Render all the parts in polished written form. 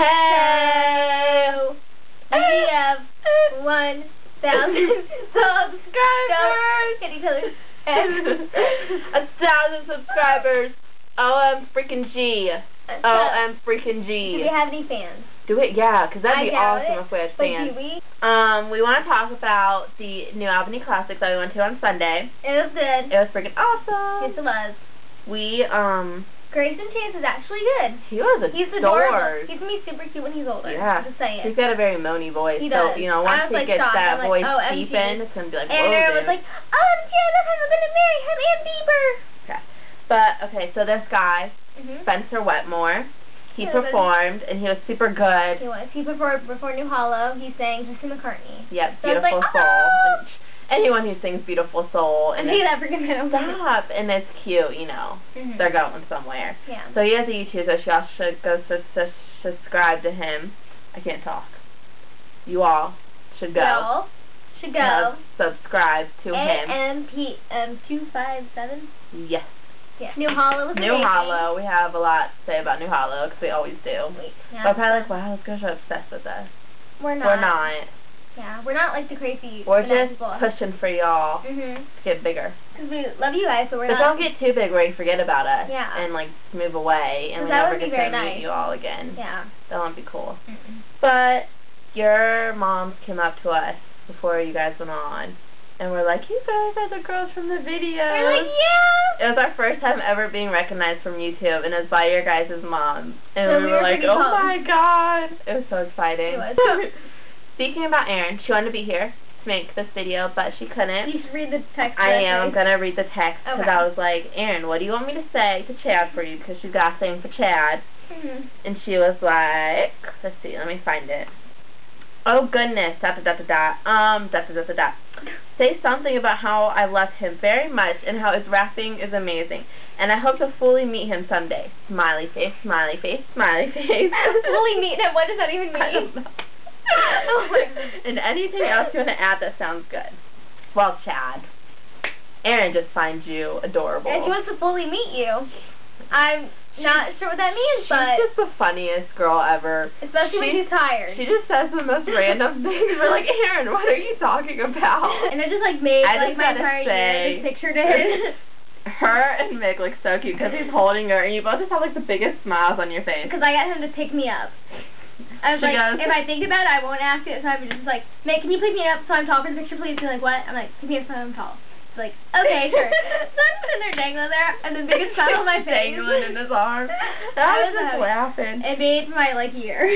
Hello! We have 1,000 subscribers! Get each other. 1,000 subscribers! OM freaking G. Do we have any fans? Do it, yeah, because that'd be awesome if we had fans. But do we? We want to talk about the New Albany Classic that we went to on Sunday. It was good. It was freaking awesome. Yes, it was. We, Grayson Chance is actually good. He was adorable. He's adorable. He's going to be super cute when he's older. Yeah. Just saying. He's got a very moany voice. He does. So, you know, once he gets that voice deepened, it's going to be like, whoa, dude. And Aaron was like, OMG, I love him. I'm going to marry him and Bieber. Okay. But, okay, so this guy, Spencer Wetmore, he performed, and he was super good. He was. He performed before New Hollow. He sang Justin McCartney. Yep, so Beautiful Soul. Anyone who sings Beautiful Soul and he's African American. Stop, and it's cute, you know. They're going somewhere. Yeah. So he has a YouTube, so y'all should go subscribe to him. I can't talk. You all should go. Subscribe to him. AMPM257. Yes. Yeah. New Hollow. New Hollow. We have a lot to say about New Hollow because we always do. Yeah. But probably like, wow, those girls are obsessed with us. We're not. We're not. Yeah, we're not like the crazy. We're just pushing for y'all to get bigger. Because we love you guys, so we're not. But don't get too big where you forget about us. Yeah. And like move away, and we never get to meet you all again. Yeah. That won't be cool. But your moms came up to us before you guys went on, and we're like, "You guys are the girls from the video." We're like, "Yeah." It was our first time ever being recognized from YouTube, and it was by your guys' moms, and so we were like, "Oh my God!" It was so exciting. It was. Speaking about Erin, she wanted to be here to make this video, but she couldn't. You should read the text. I am going to read the text because I was like, Erin, what do you want me to say to Chad for you? Because she's got a thing for Chad. And she was like, let's see, let me find it. Oh, goodness, Say something about how I love him very much and how his rapping is amazing. And I hope to fully meet him someday. Smiley face, smiley face, smiley face. Fully meet him? What does that even mean? I don't know. And anything else you want to add that sounds good? Well, Chad, Erin just finds you adorable. And she wants to fully meet you. I'm not sure what that means, but... She's just the funniest girl ever. Especially when she's tired. She just says the most random things. We're like, Erin, what are you talking about? And it just, like, made, like, my entire year picture to him. Her and Mick look so cute because he's holding her, and you both just have, like, the biggest smiles on your face. Because I got him to pick me up. I was like, if I think about it, I won't ask it. So I'm just like, Meg, can you pick me up so I'm tall for the picture, please? He's like, what? I'm like, pick me up so I'm tall. He's like, okay, sure. So I'm sitting there dangling there, and the biggest smile on my face. Dangling in his arm. I was just laughing. It made my, like, year.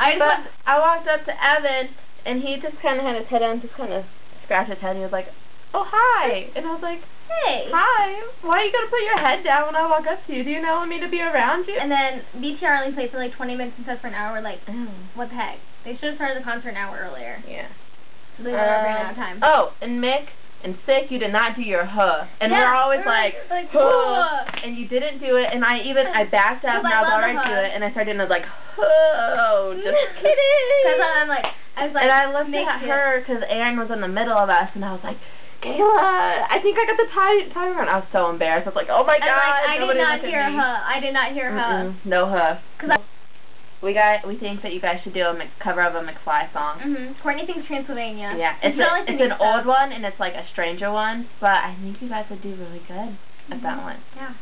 I walked up to Evan, and he just kind of had his head on, just kind of scratched his head, and he was like, oh, hi. And I was like, hey. Hi. Why are you going to put your head down when I walk up to you? Do you not want me to be around you? And then BTR only played for like 20 minutes instead of for an hour. We're like, what the heck? They should have started the concert an hour earlier. Yeah. So they were running out of time. Oh, and Mick and Sick, you did not do your huh. And yeah, we're always like huh. And you didn't do it. And I backed up and I was already to it. And I started and I was like, oh, just kidding. Because I was like, and I looked at her because Erin was in the middle of us and I was like, Kayla, I think I got the tie around. I was so embarrassed. I was like, oh my God. I did not hear her. I did not hear her. No her. We think that you guys should do a cover of a McFly song. Courtney thinks Transylvania. Yeah. It's an old one and it's like a stranger one, but I think you guys would do really good at that one. Yeah.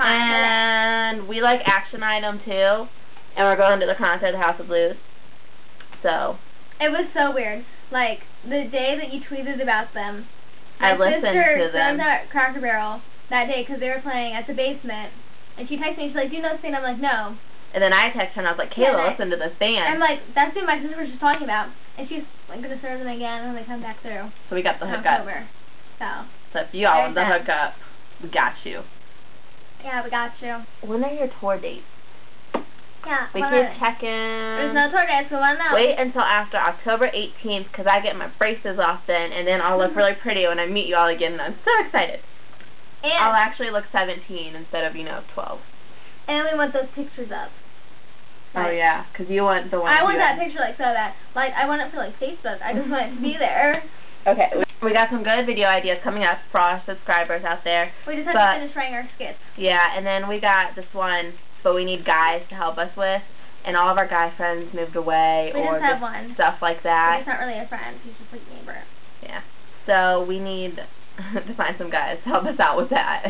And we like Action Item too, and we're going to the concert at the House of Blues. So. It was so weird. Like, the day that you tweeted about them. I listened to them. My sister at Cracker Barrel that day because they were playing at the basement, and she texted me. She's like, "Do you know this band?" I'm like, "No." And then I texted her and I was like, "Kayla, listen to this band." I'm like, "That's who my sister was just talking about," and she's like, "I'm gonna serve them again when they come back through." So we got the hookup. So if you all want the hookup, we got you. Yeah, we got you. When are your tour dates? Yeah, we keep checking. There's no tour dates, so why not? Wait until after October 18th, because I get my braces off then, and then I'll look really pretty when I meet you all again, and I'm so excited. And I'll actually look 17 instead of, you know, 12. And we want those pictures up. Like, oh, yeah, because you want the one. I want that picture, like, so bad. Like, I want it for, like, Facebook. I just want it to be there. Okay, we got some good video ideas coming up for our subscribers out there. We just have to finish writing our skits. Yeah, and then we got this one. But we need guys to help us with. and all of our guy friends moved away or just stuff like that. He's not really a friend, he's just like a neighbor. Yeah. So we need to find some guys to help us out with that.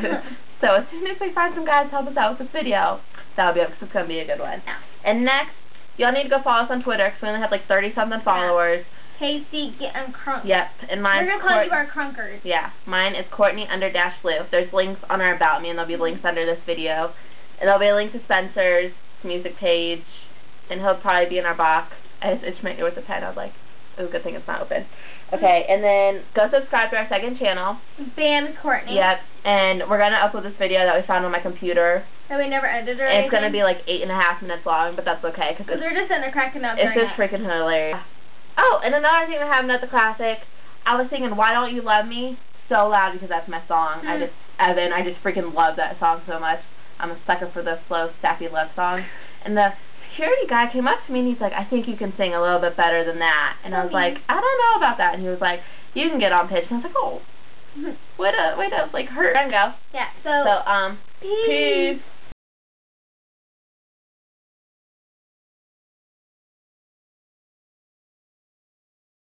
So as soon as we find some guys to help us out with this video, that'll be up because it's going to be a good one. Yeah. And next, y'all need to go follow us on Twitter because we only have like 30-something followers. Casey, get them crunk. Yep. And mine's we're going to call you our crunkers. Yeah. Mine is Courtney_Lou. There's links on our About Me, and there'll be links under this video. And there'll be a link to Spencer's music page, and he'll probably be in our box. I just itched my ear with a pen. I was like, oh, good thing it's not open. Okay, and then go subscribe to our second channel. Bam, Courtney. Yep, and we're going to upload this video that we found on my computer. That we never edited or anything. It's going to be like 8.5 minutes long, but that's okay. Because we're just in there cracking up. It's just freaking hilarious. Oh, and another thing that happened at the Classic, I was singing Why Don't You Love Me so loud because that's my song. I just freaking love that song so much. I'm a sucker for the slow, sappy love songs. And the security guy came up to me and he's like, I think you can sing a little bit better than that. And I was like, I don't know about that. And he was like, you can get on pitch. And I was like, oh, way to like hurt and go. Yeah. So peace.